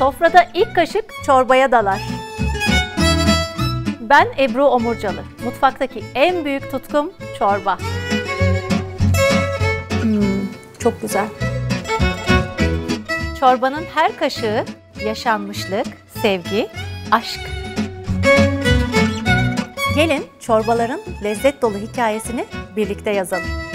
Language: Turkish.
Sofrada ilk kaşık çorbaya dalar. Ben Ebru Omurcalı. Mutfaktaki en büyük tutkum çorba. Çok güzel. Çorbanın her kaşığı yaşanmışlık, sevgi, aşk. Gelin çorbaların lezzet dolu hikayesini birlikte yazalım.